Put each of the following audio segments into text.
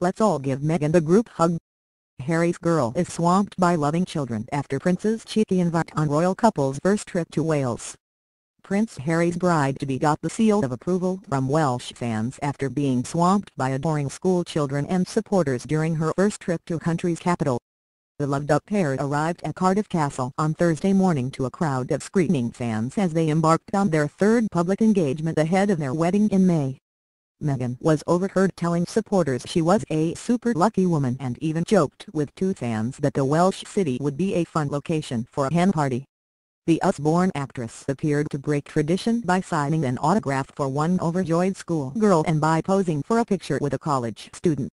Let's all give Meghan the group hug. Harry's girl is swamped by loving children after Prince's cheeky invite on royal couple's first trip to Wales. Prince Harry's bride-to-be got the seal of approval from Welsh fans after being swamped by adoring schoolchildren and supporters during her first trip to country's capital. The loved-up pair arrived at Cardiff Castle on Thursday morning to a crowd of screaming fans as they embarked on their third public engagement ahead of their wedding in May. Meghan was overheard telling supporters she was a super lucky woman and even joked with two fans that the Welsh city would be a fun location for a hen party. The US-born actress appeared to break tradition by signing an autograph for one overjoyed schoolgirl and by posing for a picture with a college student.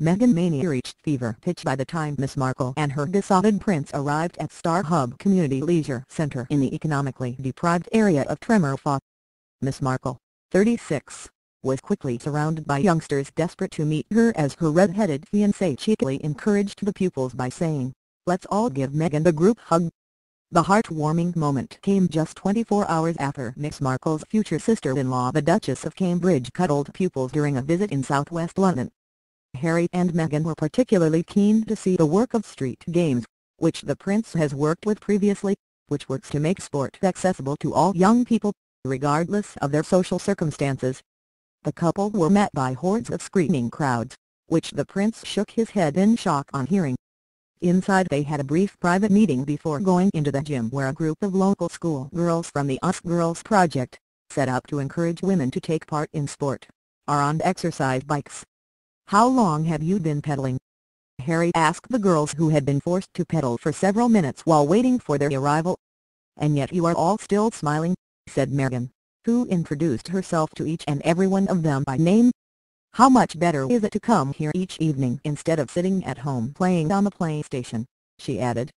Meghan mania reached fever pitch by the time Miss Markle and her besotted prince arrived at Star Hub Community Leisure Centre in the economically deprived area of Tremorfa. Miss Markle, 36, was quickly surrounded by youngsters desperate to meet her as her red-headed fiancé cheekily encouraged the pupils by saying, "Let's all give Meghan the group hug." The heartwarming moment came just 24 hours after Miss Markle's future sister-in-law the Duchess of Cambridge cuddled pupils during a visit in southwest London. Harry and Meghan were particularly keen to see the work of Street Games, which the prince has worked with previously, which works to make sport accessible to all young people, regardless of their social circumstances. The couple were met by hordes of screaming crowds, which the prince shook his head in shock on hearing. Inside they had a brief private meeting before going into the gym where a group of local schoolgirls from the Us Girls Project, set up to encourage women to take part in sport, are on exercise bikes. "How long have you been pedaling?" Harry asked the girls who had been forced to pedal for several minutes while waiting for their arrival. "And yet you are all still smiling," said Meghan, who introduced herself to each and every one of them by name. "How much better is it to come here each evening instead of sitting at home playing on the PlayStation," she added.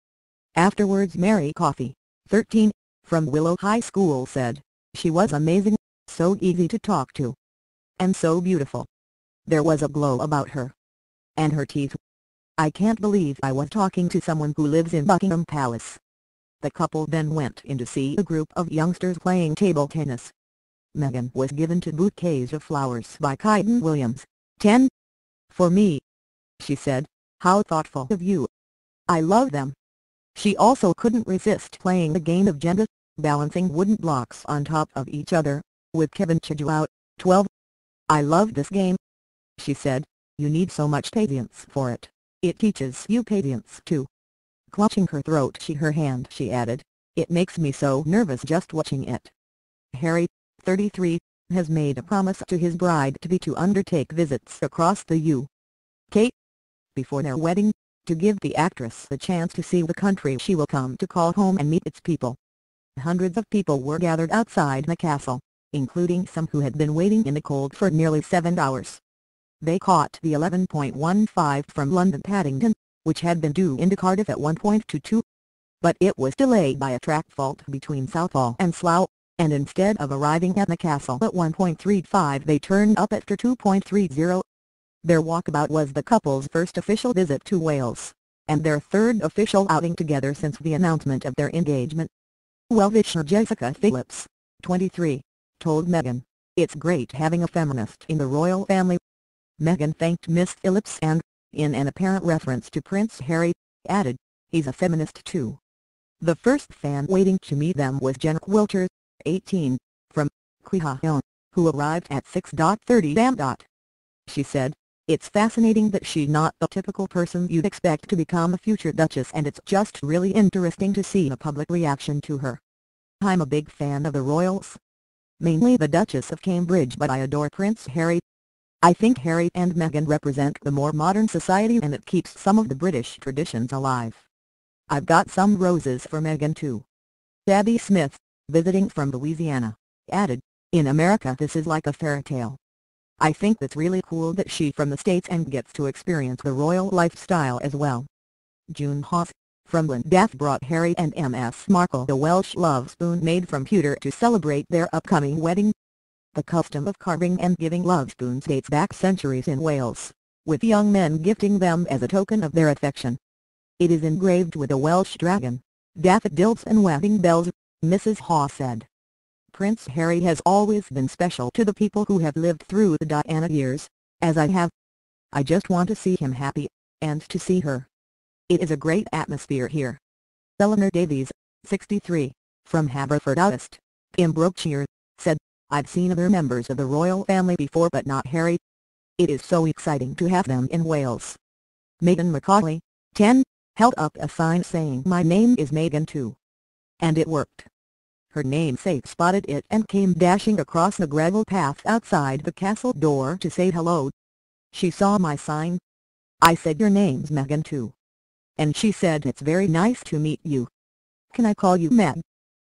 Afterwards Mary Coffey, 13, from Willow High School said, "She was amazing, so easy to talk to. And so beautiful. There was a glow about her. And her teeth. I can't believe I was talking to someone who lives in Buckingham Palace." The couple then went in to see a group of youngsters playing table tennis. Meghan was given two bouquets of flowers by Kyden Williams, 10. "For me," she said, "how thoughtful of you. I love them." She also couldn't resist playing the game of Jenga, balancing wooden blocks on top of each other, with Kevin Chijout, 12. "I love this game," she said, "you need so much patience for it, it teaches you patience too." Clutching her throat she added, "It makes me so nervous just watching it." Harry, 33, has made a promise to his bride-to-be to undertake visits across the UK before their wedding, to give the actress the chance to see the country she will come to call home and meet its people. Hundreds of people were gathered outside the castle, including some who had been waiting in the cold for nearly 7 hours. They caught the 11.15 from London Paddington, which had been due into Cardiff at 1.22. But it was delayed by a track fault between Southall and Slough, and instead of arriving at the castle at 1.35 they turned up after 2.30. Their walkabout was the couple's first official visit to Wales, and their third official outing together since the announcement of their engagement. Welshire Jessica Phillips, 23, told Meghan, "It's great having a feminist in the royal family." Meghan thanked Miss Phillips and, in an apparent reference to Prince Harry, added, "He's a feminist too." The first fan waiting to meet them was Jen Wilters, 18, from Queenstown, who arrived at 6:30 a.m. She said, "It's fascinating that she's not the typical person you'd expect to become a future Duchess, and it's just really interesting to see the public reaction to her. I'm a big fan of the royals, mainly the Duchess of Cambridge, but I adore Prince Harry. I think Harry and Meghan represent the more modern society and it keeps some of the British traditions alive. I've got some roses for Meghan too." Tabby Smith, visiting from Louisiana, added, "In America this is like a fairy tale. I think that's really cool that she's from the States and gets to experience the royal lifestyle as well." June Haas, from Llandaff brought Harry and M.S. Markle the Welsh love spoon made from pewter to celebrate their upcoming wedding. The custom of carving and giving love spoons dates back centuries in Wales, with young men gifting them as a token of their affection. It is engraved with a Welsh dragon, daffodils and wedding bells, Mrs. Haw said. "Prince Harry has always been special to the people who have lived through the Diana years, as I have. I just want to see him happy, and to see her. It is a great atmosphere here." Eleanor Davies, 63, from Haverfordwest, Pembrokeshire, said, "I've seen other members of the royal family before but not Harry. It is so exciting to have them in Wales." Meghan Markle, 10, held up a sign saying "My name is Meghan too." And it worked. Her namesake spotted it and came dashing across the gravel path outside the castle door to say hello. "She saw my sign. I said your name's Meghan too. And she said it's very nice to meet you. Can I call you Meg?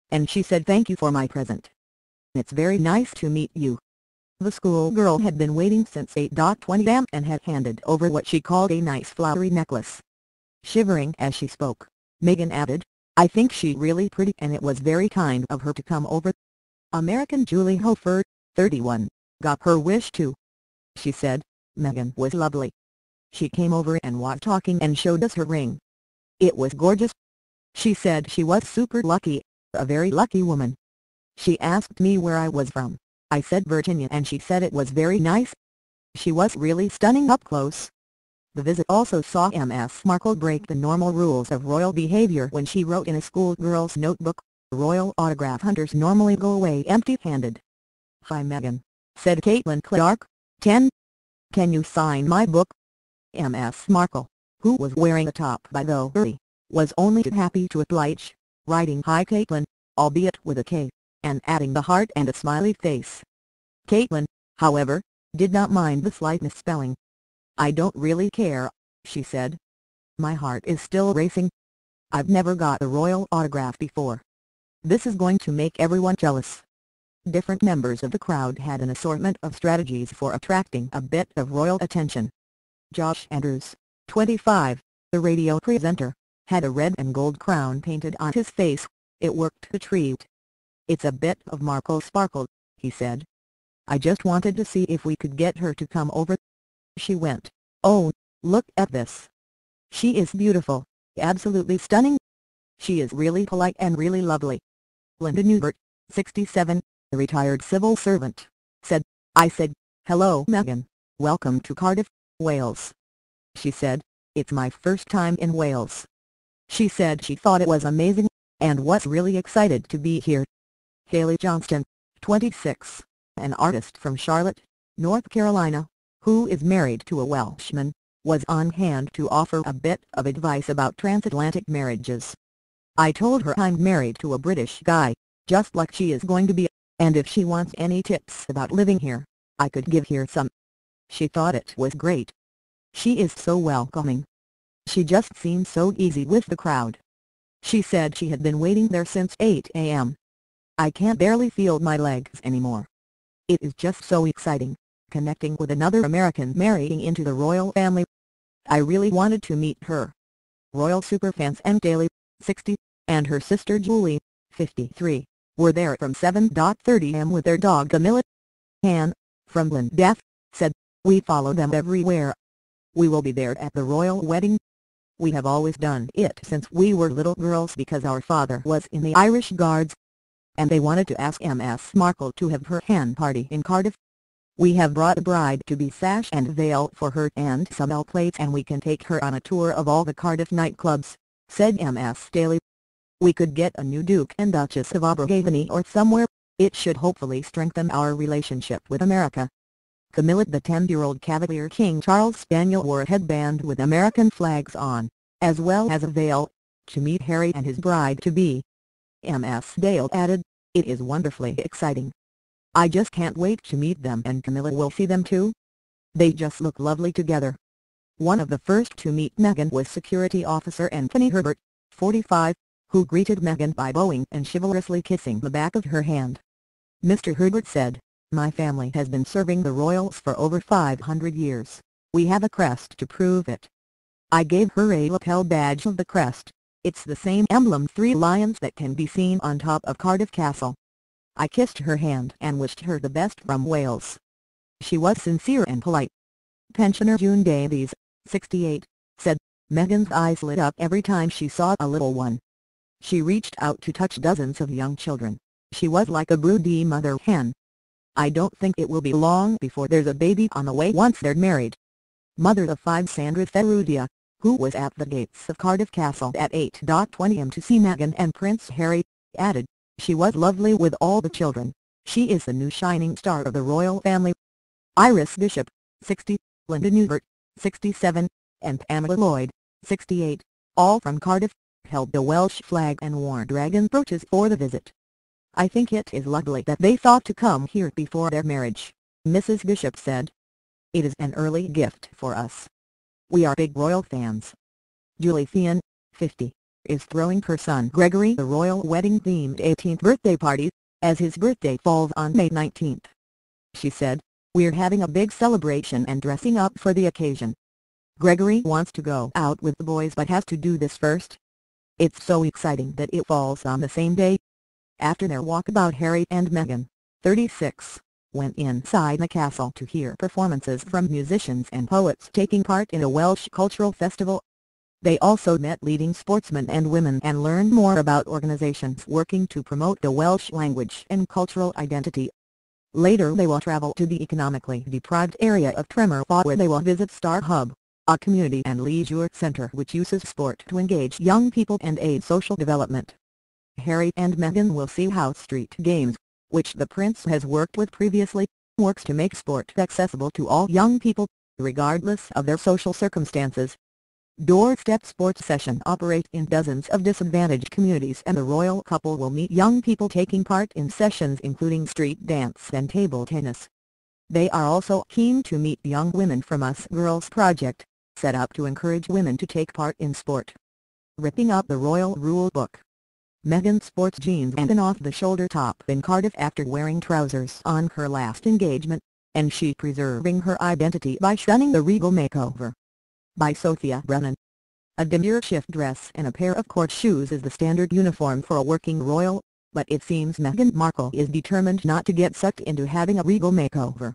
And she said thank you for my present. It's very nice to meet you." The schoolgirl had been waiting since 8:20 a.m. and had handed over what she called a nice flowery necklace. Shivering as she spoke, Meghan added, "I think she's really pretty and it was very kind of her to come over." American Julie Holford, 31, got her wish too. She said, "Meghan was lovely. She came over and was talking and showed us her ring. It was gorgeous. She said she was super lucky, a very lucky woman. She asked me where I was from, I said Virginia and she said it was very nice. She was really stunning up close." The visit also saw M.S. Markle break the normal rules of royal behavior when she wrote in a schoolgirl's notebook, "Royal autograph hunters normally go away empty-handed." "Hi Meghan," said Caitlin Clark, 10. "Can you sign my book?" M.S. Markle, who was wearing a top by the Burberry, was only too happy to oblige, writing "Hi Caitlin," albeit with a K, and adding the heart and a smiley face. Caitlin, however, did not mind the slight misspelling. "I don't really care," she said. "My heart is still racing. I've never got a royal autograph before. This is going to make everyone jealous." Different members of the crowd had an assortment of strategies for attracting a bit of royal attention. Josh Andrews, 25, the radio presenter, had a red and gold crown painted on his face. It worked a treat. "It's a bit of Markle sparkle," he said. "I just wanted to see if we could get her to come over. She went, oh, look at this. She is beautiful, absolutely stunning. She is really polite and really lovely." Linda Newbert, 67, a retired civil servant, said, "I said, hello Meghan, welcome to Cardiff, Wales. She said, it's my first time in Wales. She said she thought it was amazing, and was really excited to be here." Haley Johnston, 26, an artist from Charlotte, North Carolina, who is married to a Welshman, was on hand to offer a bit of advice about transatlantic marriages. "I told her I'm married to a British guy, just like she is going to be, and if she wants any tips about living here, I could give her some. She thought it was great. She is so welcoming. She just seemed so easy with the crowd. She said she had been waiting there since 8 a.m. I can't barely feel my legs anymore. It is just so exciting, connecting with another American marrying into the royal family. I really wanted to meet her." Royal superfans Anne Daly, 60, and her sister Julie, 53, were there from 7:30 a.m. with their dog the Millet. Han, from Llandaff, said, "We follow them everywhere. We will be there at the royal wedding. We have always done it since we were little girls because our father was in the Irish Guards. And they wanted to ask M.S. Markle to have her hen party in Cardiff. We have brought a bride-to-be sash and veil for her and some L plates and we can take her on a tour of all the Cardiff nightclubs," said M.S. Daly. "We could get a new Duke and Duchess of Abergavenny or somewhere, it should hopefully strengthen our relationship with America." Camilla, the 10-year-old Cavalier King Charles Spaniel, wore a headband with American flags on, as well as a veil, to meet Harry and his bride-to-be. M.S. Dale added, "It is wonderfully exciting. I just can't wait to meet them and Camilla will see them too. They just look lovely together." One of the first to meet Meghan was security officer Anthony Herbert, 45, who greeted Meghan by bowing and chivalrously kissing the back of her hand. Mr. Herbert said, "My family has been serving the royals for over 500 years, we have a crest to prove it. I gave her a lapel badge of the crest, it's the same emblem, three lions, that can be seen on top of Cardiff Castle. I kissed her hand and wished her the best from Wales. She was sincere and polite." Pensioner June Davies, 68, said, "Meghan's eyes lit up every time she saw a little one. She reached out to touch dozens of young children, she was like a broody mother hen. I don't think it will be long before there's a baby on the way once they're married." mother of five Sandra Ferrugia, who was at the gates of Cardiff Castle at 8:20 am to see Meghan and Prince Harry, added, "She was lovely with all the children. She is the new shining star of the royal family." Iris Bishop, 60, Linda Newbert, 67, and Pamela Lloyd, 68, all from Cardiff, held the Welsh flag and wore dragon brooches for the visit. "I think it is lovely that they thought to come here before their marriage," Mrs. Bishop said. "It is an early gift for us. We are big royal fans." Julie Theon, 50, is throwing her son Gregory the royal wedding-themed 18th birthday party, as his birthday falls on May 19. She said, "We're having a big celebration and dressing up for the occasion. Gregory wants to go out with the boys but has to do this first. It's so exciting that it falls on the same day." After their walkabout, Harry and Meghan, 36, went inside the castle to hear performances from musicians and poets taking part in a Welsh cultural festival. They also met leading sportsmen and women and learned more about organisations working to promote the Welsh language and cultural identity. Later they will travel to the economically deprived area of Tremorfa, where they will visit Star Hub, a community and leisure centre which uses sport to engage young people and aid social development. Harry and Meghan will see how Street Games, which the Prince has worked with previously, works to make sport accessible to all young people, regardless of their social circumstances. Doorstep sports sessions operate in dozens of disadvantaged communities, and the royal couple will meet young people taking part in sessions including street dance and table tennis. They are also keen to meet young women from Us Girls Project, set up to encourage women to take part in sport. Ripping up the royal rule book. Meghan sports jeans and an off-the-shoulder top in Cardiff after wearing trousers on her last engagement, and she preserving her identity by shunning the regal makeover. By Sophia Brennan. A demure shift dress and a pair of court shoes is the standard uniform for a working royal, but it seems Meghan Markle is determined not to get sucked into having a regal makeover.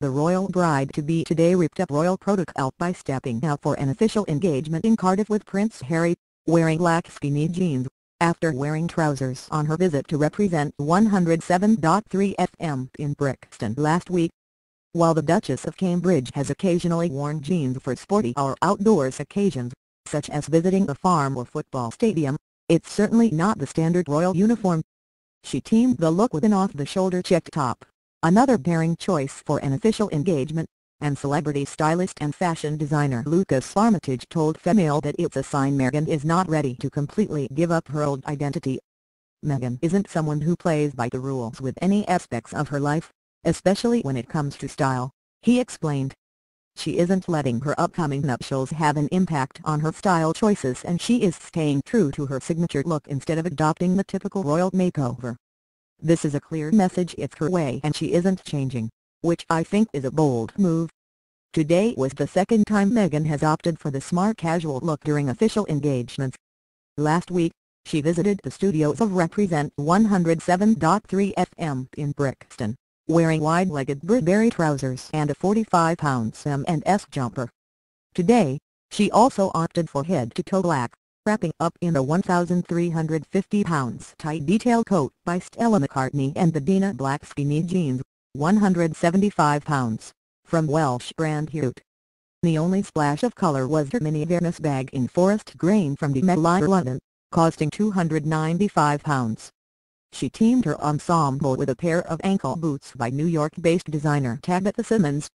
The royal bride-to-be today ripped up royal protocol by stepping out for an official engagement in Cardiff with Prince Harry, wearing black skinny jeans, after wearing trousers on her visit to Represent 107.3 FM in Brixton last week. While the Duchess of Cambridge has occasionally worn jeans for sporty or outdoors occasions, such as visiting a farm or football stadium, it's certainly not the standard royal uniform. She teamed the look with an off-the-shoulder checked top, another pairing choice for an official engagement, and celebrity stylist and fashion designer Lucas Armitage told Female that it's a sign Meghan is not ready to completely give up her old identity. "Meghan isn't someone who plays by the rules with any aspects of her life, especially when it comes to style," he explained. "She isn't letting her upcoming nuptials have an impact on her style choices, and she is staying true to her signature look instead of adopting the typical royal makeover. This is a clear message, it's her way and she isn't changing, which I think is a bold move." Today was the second time Meghan has opted for the smart casual look during official engagements. Last week, she visited the studios of Represent 107.3 FM in Brixton, wearing wide-legged Burberry trousers and a 45-pound M&S jumper. Today, she also opted for head-to-toe black, wrapping up in a 1,350-pound tight detail coat by Stella McCartney and the Dina black skinny jeans, 175 pounds, from Welsh brand Hute. The only splash of colour was her mini Venice bag in forest grain from the melide London, costing £295. She teamed her ensemble with a pair of ankle boots by New York-based designer Tabitha Simmons,